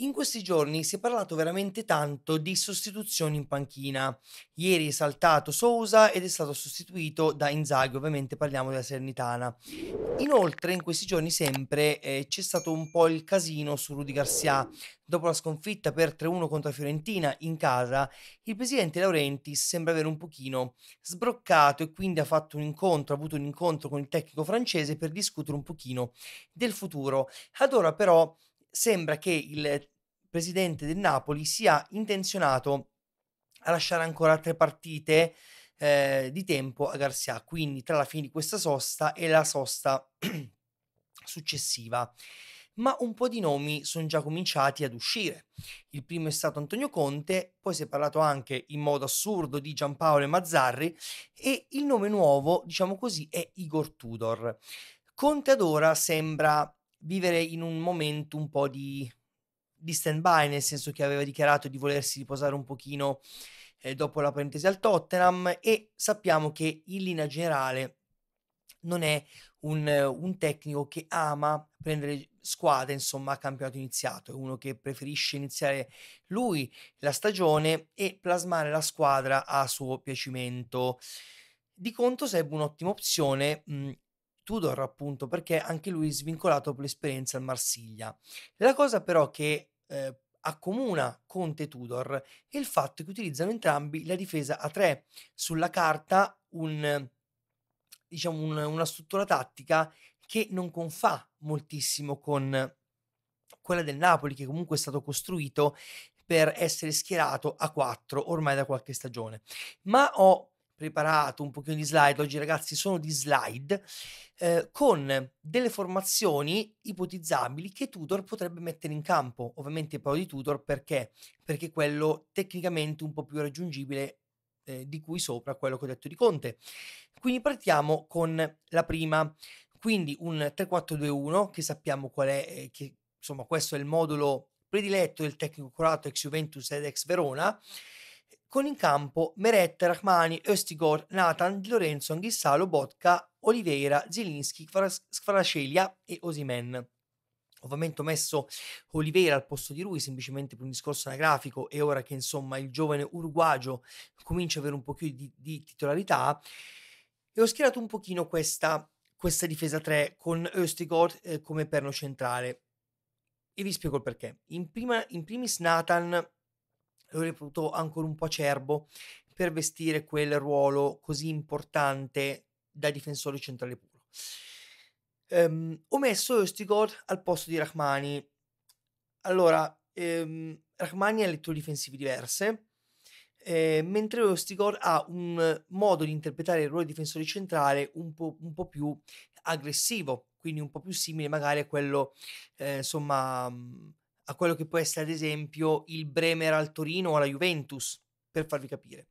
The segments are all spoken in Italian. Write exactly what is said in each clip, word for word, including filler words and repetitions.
In questi giorni si è parlato veramente tanto di sostituzioni in panchina. Ieri è saltato Sousa ed è stato sostituito da Inzaghi, ovviamente parliamo della Salernitana. Inoltre in questi giorni sempre eh, c'è stato un po' il casino su Rudi Garcia. Dopo la sconfitta per tre uno contro la Fiorentina in casa, il presidente Laurenti sembra aver un pochino sbroccato e quindi ha fatto un incontro, ha avuto un incontro con il tecnico francese per discutere un pochino del futuro. Ad ora però sembra che il presidente del Napoli sia intenzionato a lasciare ancora tre partite eh, di tempo a Garcia, quindi tra la fine di questa sosta e la sosta successiva. Ma un po' di nomi sono già cominciati ad uscire. Il primo è stato Antonio Conte, poi si è parlato anche in modo assurdo di Gian Paolo Mazzarri e il nome nuovo, diciamo così, è Igor Tudor. Conte ad ora sembra vivere in un momento un po' di, di stand-by, nel senso che aveva dichiarato di volersi riposare un pochino eh, dopo la parentesi al Tottenham, e sappiamo che in linea generale non è un, un tecnico che ama prendere squadre, insomma, a campionato iniziato, è uno che preferisce iniziare lui la stagione e plasmare la squadra a suo piacimento. Di contro sarebbe un'ottima opzione mh, Tudor, appunto, perché anche lui è svincolato per l'esperienza al Marsiglia. La cosa però che eh, accomuna Conte e Tudor è il fatto che utilizzano entrambi la difesa a tre. Sulla carta un, diciamo un, una struttura tattica che non confà moltissimo con quella del Napoli, che comunque è stato costruito per essere schierato a quattro ormai da qualche stagione. Ma ho preparato un pochino di slide, oggi ragazzi sono di slide, eh, con delle formazioni ipotizzabili che Tudor potrebbe mettere in campo. Ovviamente parlo di Tudor perché? Perché quello tecnicamente un po' più raggiungibile eh, di cui sopra quello che ho detto di Conte. Quindi partiamo con la prima, quindi un tre quattro due uno che sappiamo qual è, eh, che insomma questo è il modulo prediletto del tecnico croato ex Juventus ed ex Verona, con in campo Meret, Rrahmani, Østigård, Nathan, Lorenzo, Anguissa, Lobotka, Oliveira, Zielinski, Kvaratskhelia e Osimhen. Ovviamente ho messo Oliveira al posto di lui semplicemente per un discorso anagrafico, e ora che insomma il giovane uruguagio comincia ad avere un po' più di, di titolarità, e ho schierato un pochino questa, questa difesa tre con Østigård eh, come perno centrale, e vi spiego il perché. In, prima, in primis Nathan l'ho reputo ancora un po' acerbo per vestire quel ruolo così importante da difensore centrale puro. Um, ho messo Østigård al posto di Rrahmani. Allora, um, Rrahmani ha letture difensive diverse, eh, mentre Østigård ha un modo di interpretare il ruolo di difensore centrale un po', un po' più aggressivo, quindi un po' più simile magari a quello, eh, insomma, a quello che può essere ad esempio il Bremer al Torino o alla Juventus, per farvi capire.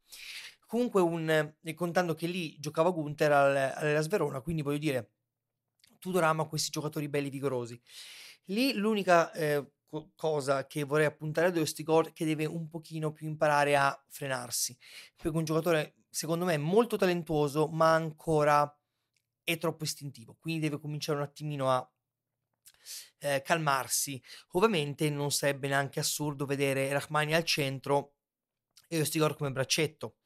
Comunque, un, contando che lì giocava Gunther all'Hellas Verona, quindi voglio dire, Tudor ama questi giocatori belli vigorosi. Lì l'unica eh, co cosa che vorrei appuntare ad Østigård, che deve un pochino più imparare a frenarsi, perché un giocatore secondo me molto talentuoso ma ancora è troppo istintivo, quindi deve cominciare un attimino a Eh, calmarsi. Ovviamente non sarebbe neanche assurdo vedere Rrahmani al centro e Østigård come braccetto.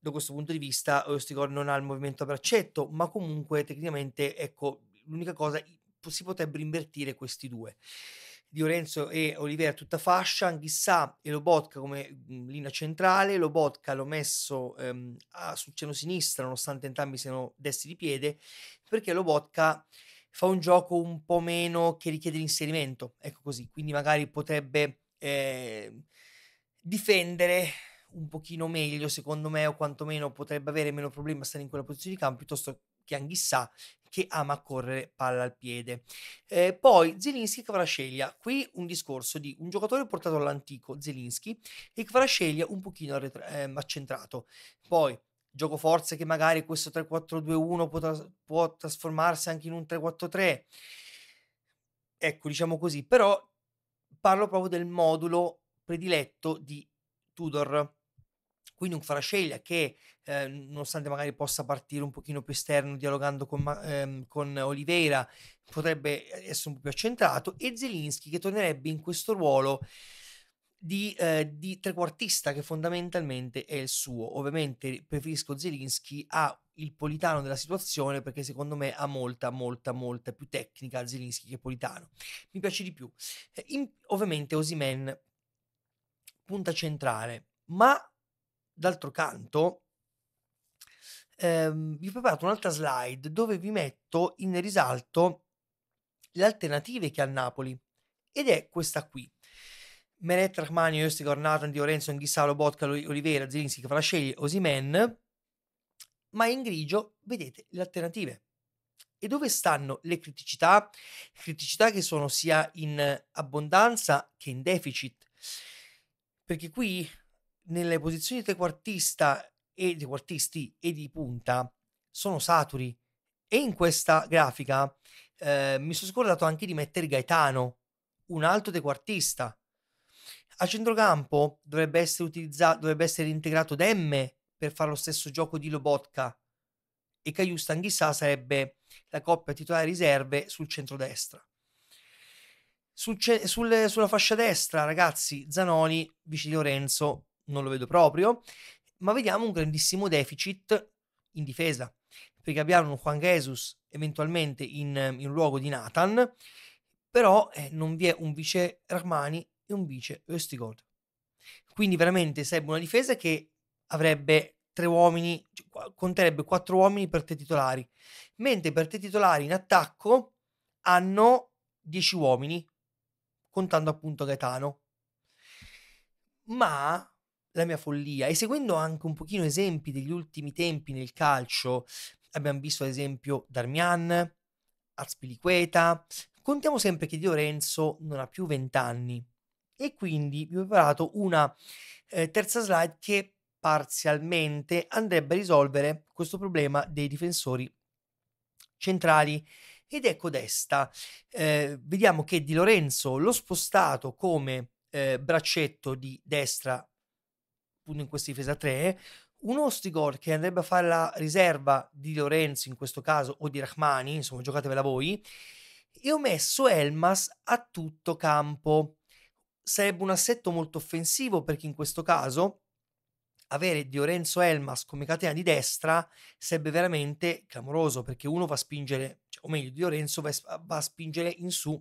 Da questo punto di vista Østigård non ha il movimento a braccetto, ma comunque tecnicamente, ecco, l'unica cosa, si potrebbero invertire questi due. Di Lorenzo e Oliveira tutta fascia, Anguissa e Lobotka come linea centrale. Lobotka l'ho messo ehm, a, sul piano sinistro, nonostante entrambi siano destri di piede, perché Lobotka fa un gioco un po' meno che richiede l'inserimento, ecco così, quindi magari potrebbe eh, difendere un pochino meglio secondo me, o quantomeno potrebbe avere meno problemi a stare in quella posizione di campo piuttosto che Anguissa, che ama correre palla al piede. Eh, poi Zielinski e Kvaratskhelia, qui un discorso di un giocatore portato all'antico Zielinski e Kvaratskhelia un pochino ehm, accentrato. Poi gioco forze che magari questo tre quattro due uno può, tras può trasformarsi anche in un tre quattro tre, ecco, diciamo così, però parlo proprio del modulo prediletto di Tudor, quindi un Kvaratskhelia che eh, nonostante magari possa partire un pochino più esterno dialogando con, ehm, con Oliveira, potrebbe essere un po' più accentrato, e Zielinski che tornerebbe in questo ruolo di, eh, di trequartista che fondamentalmente è il suo. Ovviamente preferisco Zielinski a il Politano della situazione, perché secondo me ha molta molta molta più tecnica Zielinski che Politano, mi piace di più. Eh, in, ovviamente Osimhen punta centrale, ma d'altro canto ehm, vi ho preparato un'altra slide dove vi metto in risalto le alternative che ha Napoli, ed è questa qui: Meret, Rrahmani, Østigård, Nathan, Di Lorenzo, Anguissa, Lobotka, Oliveira, Zielinski, Kvaratskhelia, Osimhen. Ma in grigio vedete le alternative. E dove stanno le criticità? Criticità che sono sia in abbondanza che in deficit. Perché qui nelle posizioni di trequartista e di quartisti e di punta sono saturi. E in questa grafica eh, mi sono scordato anche di mettere Gaetano, un altro trequartista. A centrocampo dovrebbe essere utilizzato, dovrebbe essere integrato Demme per fare lo stesso gioco di Lobotka, e Cajusta Anguissa sarebbe la coppia titolare riserve sul centrodestra. Sul ce sul, sulla fascia destra, ragazzi, Zanoni vice di Lorenzo non lo vedo proprio, ma vediamo un grandissimo deficit in difesa, perché abbiamo Juan Jesus eventualmente in, in luogo di Nathan, però eh, non vi è un vice Rrahmani e un vice Østigård, quindi veramente sarebbe una difesa che avrebbe tre uomini, conterebbe quattro uomini per tre titolari, mentre per tre titolari in attacco hanno dieci uomini, contando appunto Gaetano. Ma la mia follia, e seguendo anche un pochino esempi degli ultimi tempi nel calcio, abbiamo visto ad esempio Darmian, Azpilicueta, contiamo sempre che Di Lorenzo non ha più vent'anni, e quindi vi ho preparato una eh, terza slide che parzialmente andrebbe a risolvere questo problema dei difensori centrali, ed ecco desta. Eh, vediamo che Di Lorenzo l'ho spostato come eh, braccetto di destra, appunto in questa difesa tre, un Østigård che andrebbe a fare la riserva di Lorenzo in questo caso, o di Rrahmani, insomma giocatevela voi, e ho messo Elmas a tutto campo. Sarebbe un assetto molto offensivo, perché in questo caso avere Di Lorenzo Elmas come catena di destra sarebbe veramente clamoroso, perché uno va a spingere, cioè, o meglio Di Lorenzo va a, va a spingere in su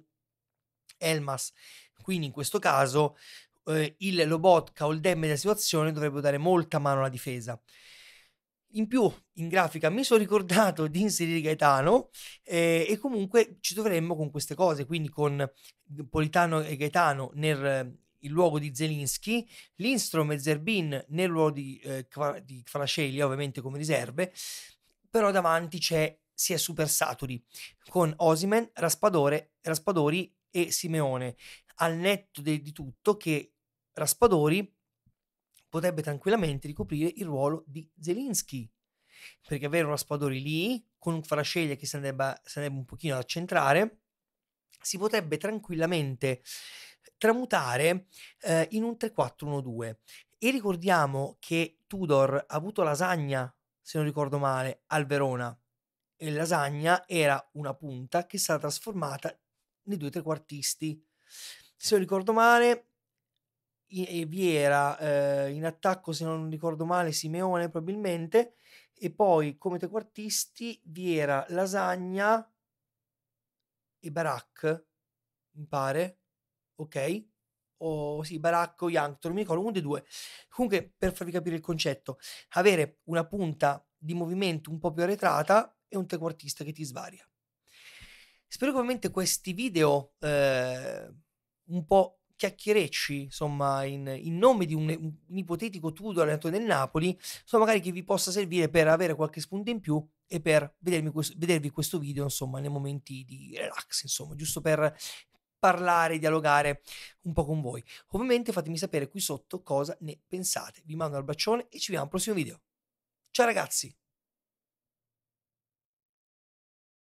Elmas, quindi in questo caso eh, il Lobotka o il Demme della situazione dovrebbero dare molta mano alla difesa. In più in grafica mi sono ricordato di inserire Gaetano eh, e comunque ci troveremmo con queste cose, quindi con Politano e Gaetano nel il luogo di Zielinski, Lindstrom e Zerbin nel ruolo di, eh, di Kvaratskhelia, ovviamente come riserve, però davanti c'è si è super saturi con Osimhen, Raspadori e Simeone, al netto de, di tutto che Raspadori potrebbe tranquillamente ricoprire il ruolo di Zielinski, perché avere un Raspadori lì con un Kvaratskhelia che si andrebbe, si andrebbe un pochino ad accentrare, si potrebbe tranquillamente tramutare eh, in un tre quattro uno due. E ricordiamo che Tudor ha avuto Lasagna, se non ricordo male, al Verona, e Lasagna era una punta che è stata trasformata nei due trequartisti, se non ricordo male. E vi era eh, in attacco, se non ricordo male, Simeone probabilmente, e poi come trequartisti vi era Lasagna e Barak, mi pare, ok, o sì, Barak o Youngton, non mi ricordo, uno dei due. Comunque, per farvi capire il concetto, avere una punta di movimento un po' più arretrata e un trequartista che ti svaria. Spero che ovviamente questi video eh, un po' chiacchierecci, insomma, in, in nome di un, un ipotetico Tudor allenatore del Napoli, insomma, magari che vi possa servire per avere qualche spunto in più e per vedermi questo, vedervi questo video, insomma, nei momenti di relax, insomma, giusto per parlare, dialogare un po' con voi. Ovviamente fatemi sapere qui sotto cosa ne pensate. Vi mando un bacione e ci vediamo al prossimo video. Ciao ragazzi!